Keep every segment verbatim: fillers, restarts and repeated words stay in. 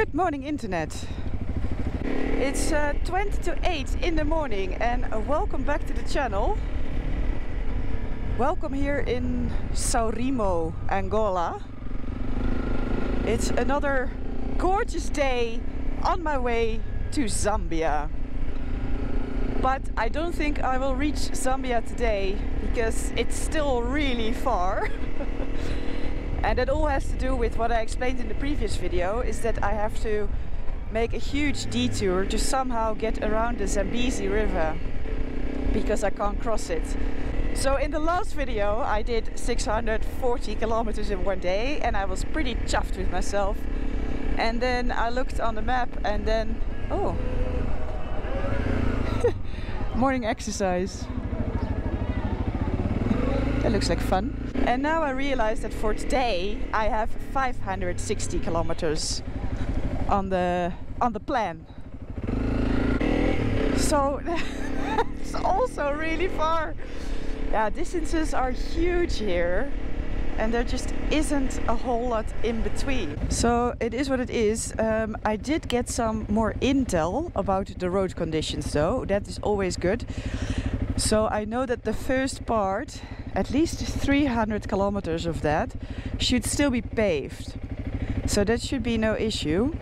Good morning, Internet. It's uh, twenty to eight in the morning and welcome back to the channel. Welcome here in Saurimo, Angola. It's another gorgeous day on my way to Zambia. But I don't think I will reach Zambia today because it's still really far. And it all has to do with what I explained in the previous video, is that I have to make a huge detour to somehow get around the Zambezi River because I can't cross it. So in the last video I did six hundred forty kilometers in one day and I was pretty chuffed with myself. And then I looked on the map and then, oh, morning exercise. That looks like fun. And now I realize that for today I have five hundred sixty kilometers on the on the plan. So it's also really far. Yeah, distances are huge here, and there just isn't a whole lot in between. So it is what it is. Um, I did get some more intel about the road conditions though. That is always good. So I know that the first part, at least three hundred kilometers of that, should still be paved. So that should be no issue.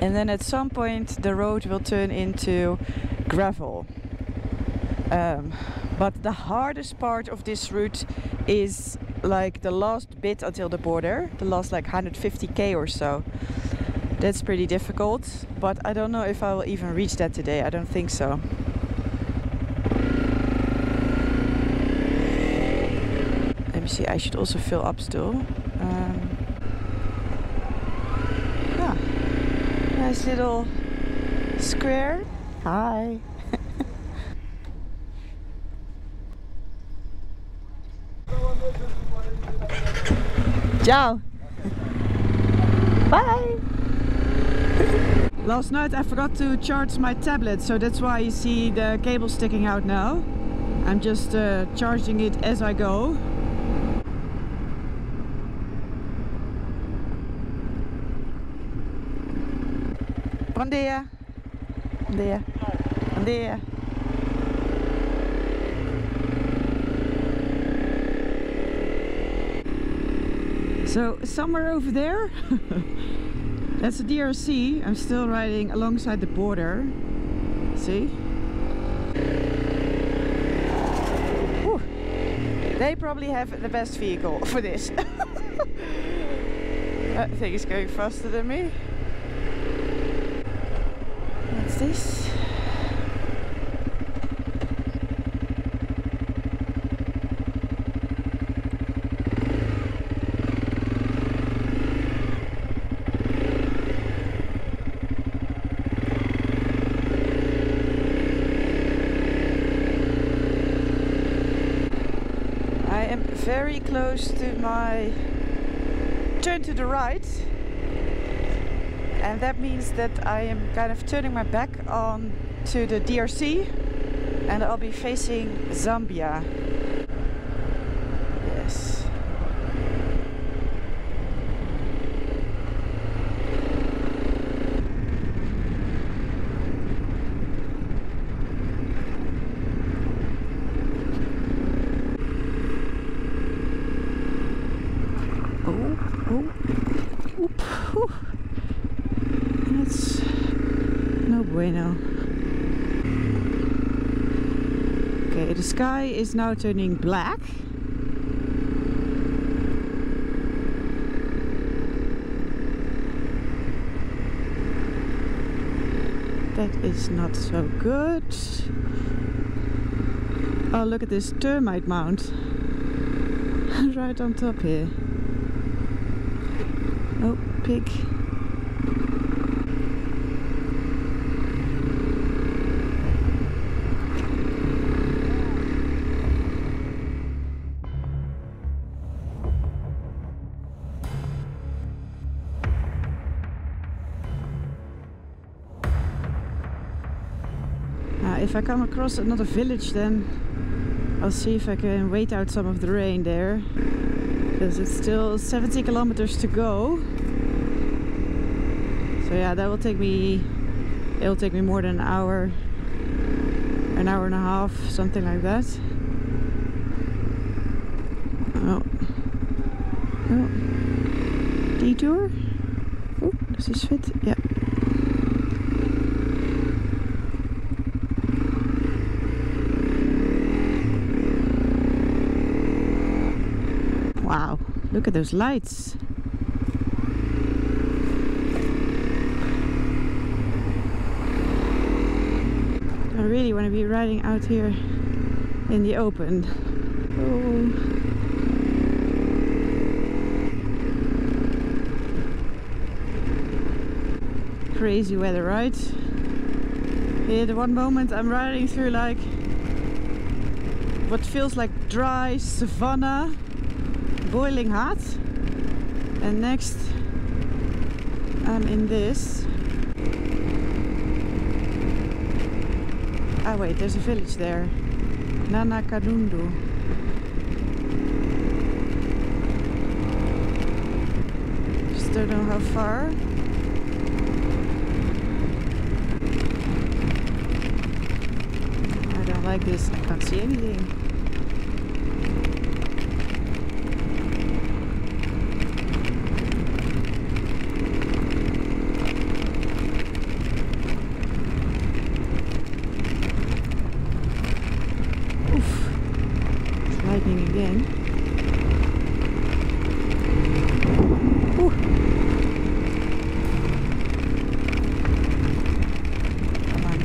And then at some point the road will turn into gravel. Um, but the hardest part of this route is like the last bit until the border, the last like one hundred fifty K or so. That's pretty difficult, but I don't know if I will even reach that today. I don't think so. Let me see, I should also fill up still. Um, yeah. Nice little square. Hi. Ciao! Bye! Last night I forgot to charge my tablet, so that's why you see the cable sticking out now. I'm just uh, charging it as I go. Bom dia! Bom dia! Bom dia! So somewhere over there, that's the D R C. I'm still riding alongside the border. See? Whew. They probably have the best vehicle for this. I think it's going faster than me. What's this? Very close to my turn to the right, and that means that I am kind of turning my back on to the D R C and I'll be facing Zambia. Yes. That's no bueno. Okay, the sky is now turning black. That is not so good. Oh, look at this termite mound right on top here. Oh, pig. Uh, if I come across another village, then I'll see if I can wait out some of the rain there. Because it's still seventy kilometers to go. So So yeah, that will take me, it will take me more than an hour, an hour and a half, something like that. Oh, oh. Detour. Oh, does this fit? Yeah. Wow, look at those lights. I really want to be riding out here in the open. Oh. Crazy weather, right? Yeah, the one moment I'm riding through like what feels like dry savanna, boiling hot, and next I'm in this. Ah wait, there's a village there. Nanakadundu. Just don't know how far. I don't like this, I can't see anything. Again. Ooh. Come on.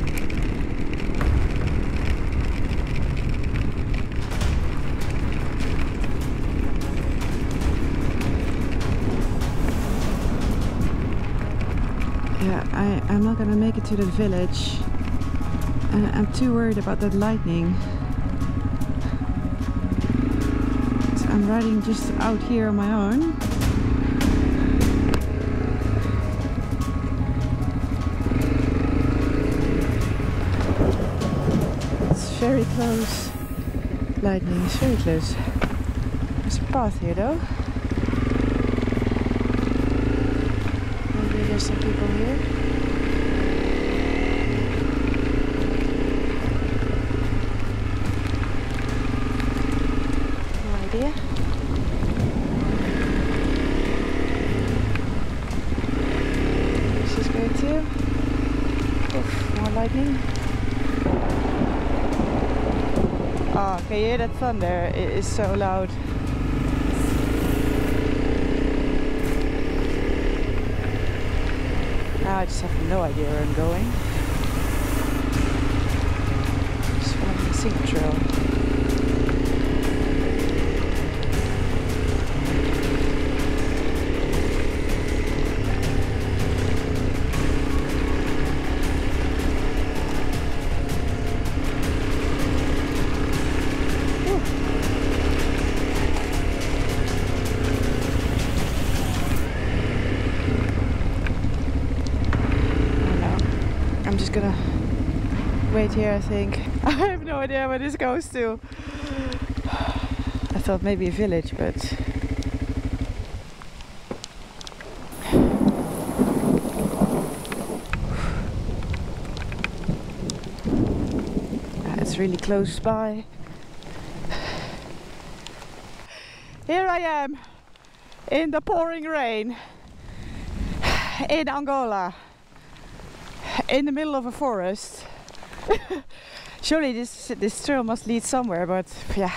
Yeah, I, I'm not gonna make it to the village. I, I'm too worried about that lightning. I'm riding just out here on my own. It's very close. Lightning is very close. There's a path here though. Maybe there's some people here. Oh, can you hear that thunder? It is so loud. Now I just have no idea where I'm going. Just following the sink trail. Gonna wait here, I think. I have no idea where this goes to. I thought maybe a village, but it's really close by. Here I am in the pouring rain in Angola, in the middle of a forest. Surely this this trail must lead somewhere, but yeah,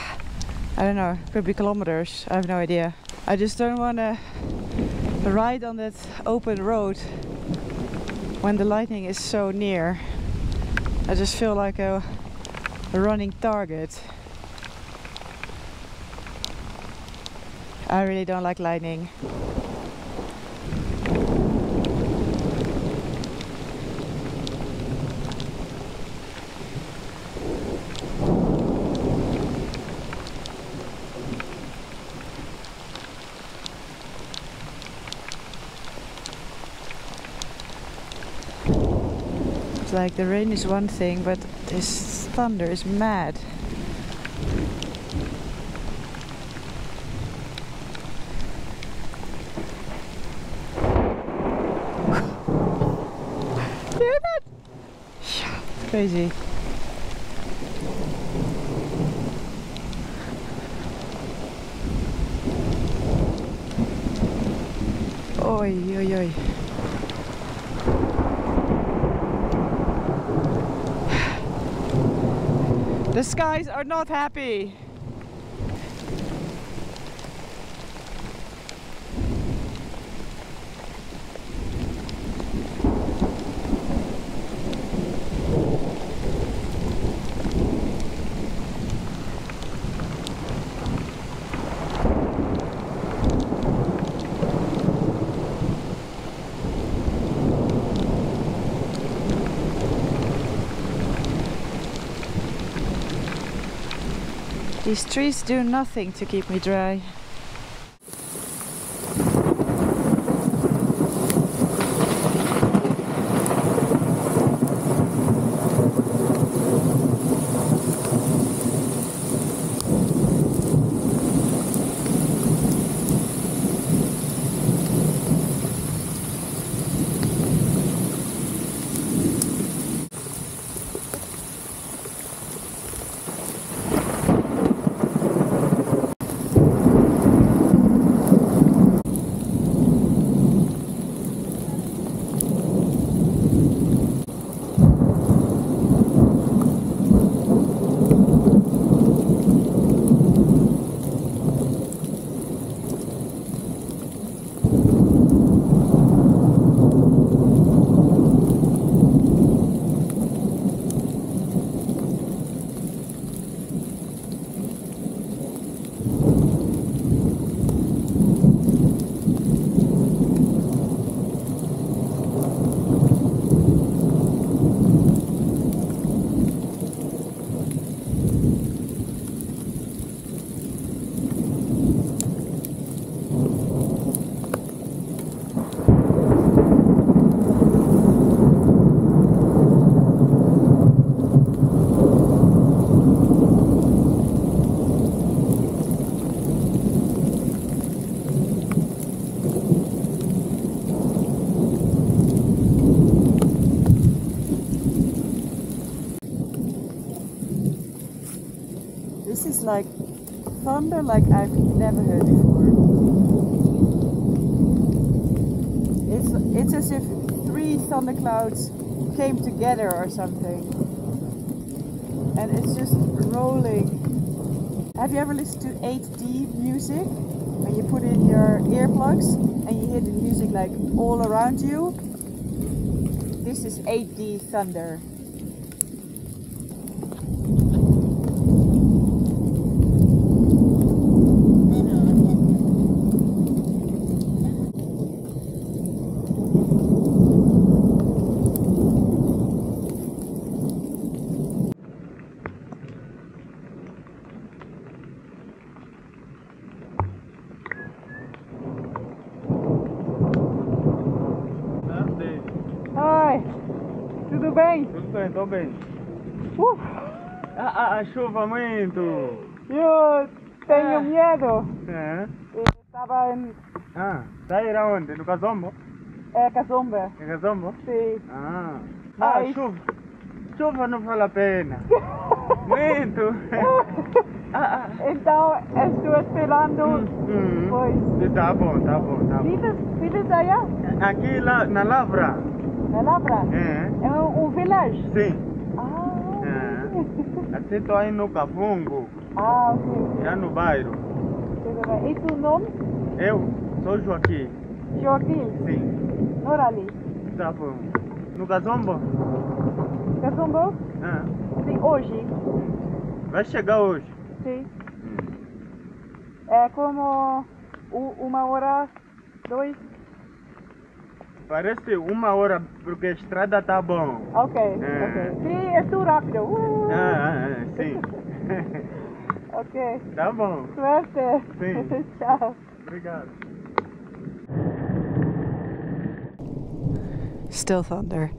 I don't know, could be kilometers, I have no idea. I just don't want to ride on that open road when the lightning is so near. I just feel like a, a running target. I really don't like lightning. Like the rain is one thing, but this thunder is mad. crazy. Oi, oi, oi. The skies are not happy. These trees do nothing to keep me dry. This is like thunder like I've never heard before. It's, it's as if three thunderclouds came together or something. And it's just rolling. Have you ever listened to eight D music? When you put in your earplugs and you hear the music like all around you? This is eight D thunder. Tô bem. Uh. A, a, a chuva muito. Eu tenho ah. medo. É. Eu estava em... Ah, daí era onde? No Cazombo? É, Cazombo. É Cazombo? Sim. Ah, ah a chuva. Chuva não vale a pena. Muito. ah, ah. Então, estou esperando. Hum, hum. Pois. Tá bom, tá bom, tá bom. Vives, vives allá? Aqui lá, na Lavra. Na Lavra? É. É um, um village? Sim. Ah. É. Assim estou aí no Cavungo. Ah, ok. Já no bairro. E tu nome? Eu sou Joaquim. Joaquim? Sim. Mora ali? Tá bom. No Cazombo? Cazombo? Ah. Sim, hoje. Vai chegar hoje? Sim. É como uma hora, dois... Parece uma hora, porque a estrada tá bom. Ok, é. ok. Sim, é tão rápido. Uh! Ah, sim. Ok. Tá bom. Suerte. Sim. Tchau. Obrigado. Still thunder.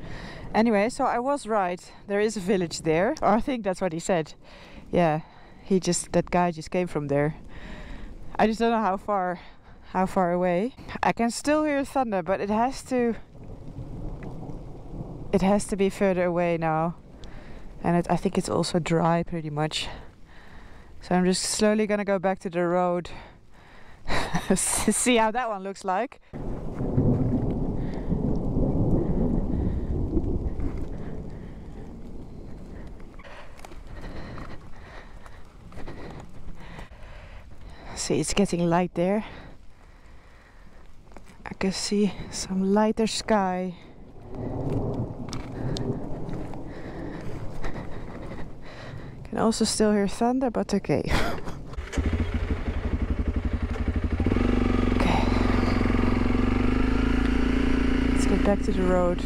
Anyway, so I was right. There is a village there. Or I think that's what he said. Yeah, he just, that guy just came from there. I just don't know how far. How far away. I can still hear thunder, but it has to it has to be further away now. and it, I think it's also dry pretty much. So I'm just slowly gonna go back to the road. See how that one looks like. See, it's getting light there. I can see some lighter sky. I can also still hear thunder, but okay. Okay. Let's get back to the road.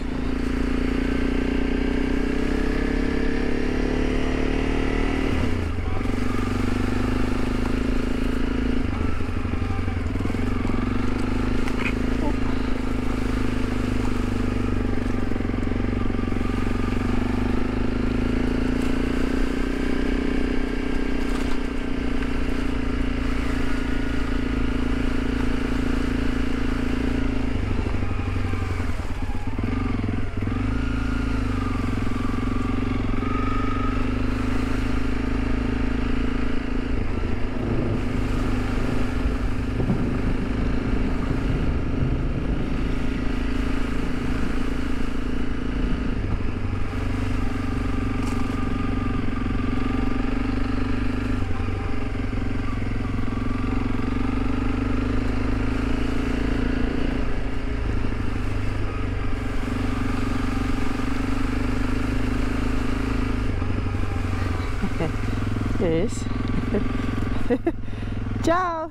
Ciao!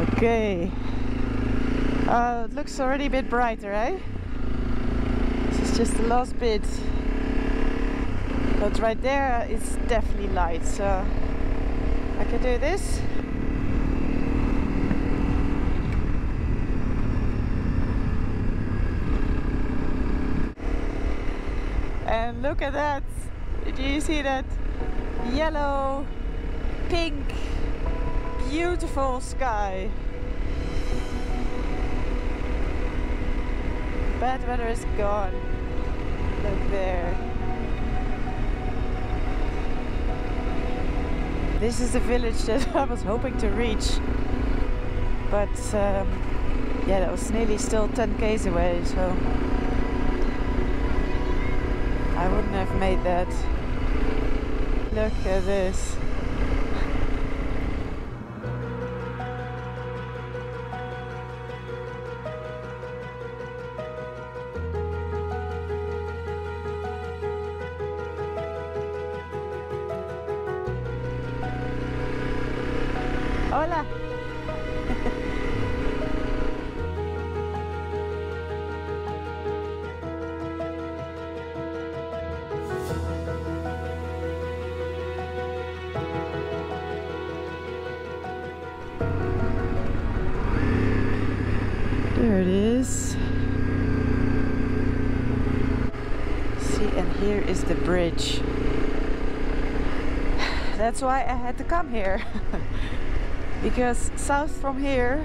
Okay. Uh, it looks already a bit brighter, eh? This is just the last bit. But right there it's definitely light, so I can do this. And look at that! Do you see that yellow, pink, beautiful sky? Bad weather is gone. Look there. This is the village that I was hoping to reach, but um, yeah, that was nearly still ten k's away, so I wouldn't have made that. Look at this. Hola. There it is. See, and here is the bridge. That's why I had to come here. Because south from here,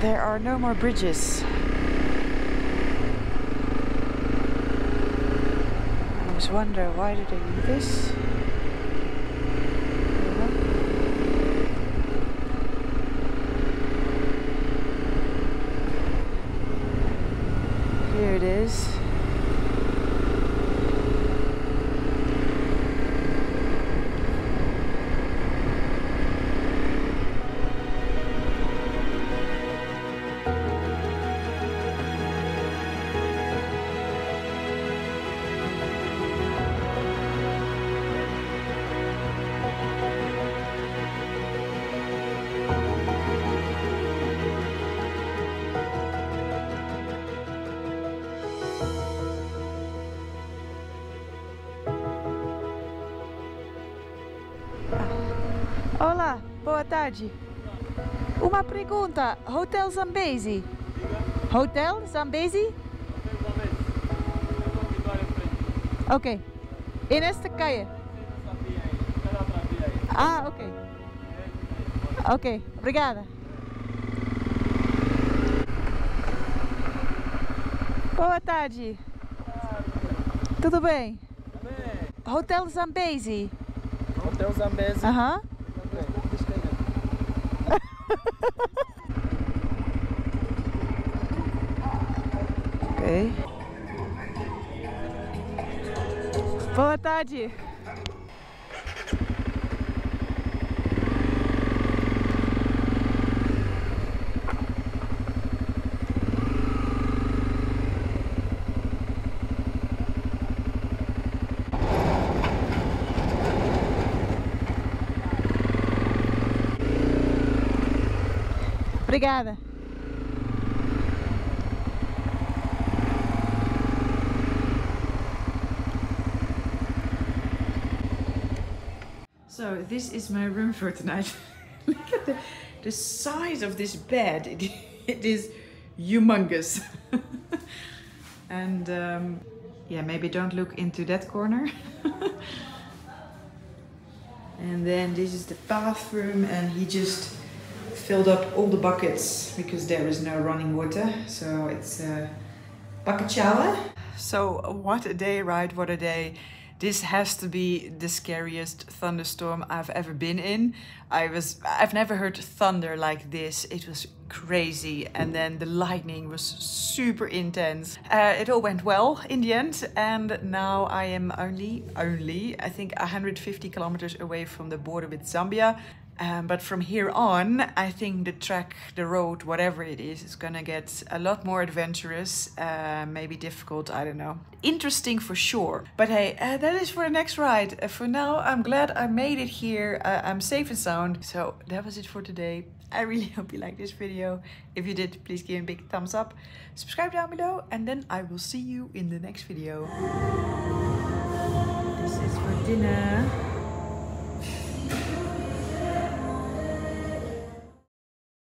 there are no more bridges. I always wonder, why did they do this? It is. Olá, boa tarde. Uma pergunta, Hotel Zambezi? Hotel Zambezi? Ok. E nesta caia? Ah, ok. Ok, obrigada. Boa tarde. Tudo bem? Tudo bem. Hotel Zambezi. Hotel Zambezi. Aham. Uh-huh. Okay. Boa tarde. Obrigada. So this is my room for tonight. Look at the, the size of this bed. It, it is humongous. And um, yeah, maybe don't look into that corner. And then this is the bathroom, and he just filled up all the buckets because there is no running water, so it's a bucket shower. So what a day, right? What a day. This has to be the scariest thunderstorm I've ever been in. I was I've never heard thunder like this. It was crazy, and then the lightning was super intense. Uh, it all went well in the end, and now I am only only I think one hundred fifty kilometers away from the border with Zambia. Um, but from here on, I think the track, the road, whatever it is, is gonna get a lot more adventurous, uh, maybe difficult, I don't know. Interesting for sure. But hey, uh, that is for the next ride. Uh, for now, I'm glad I made it here. Uh, I'm safe and sound. So that was it for today. I really hope you liked this video. If you did, please give me a big thumbs up. Subscribe down below, and then I will see you in the next video. This is for dinner.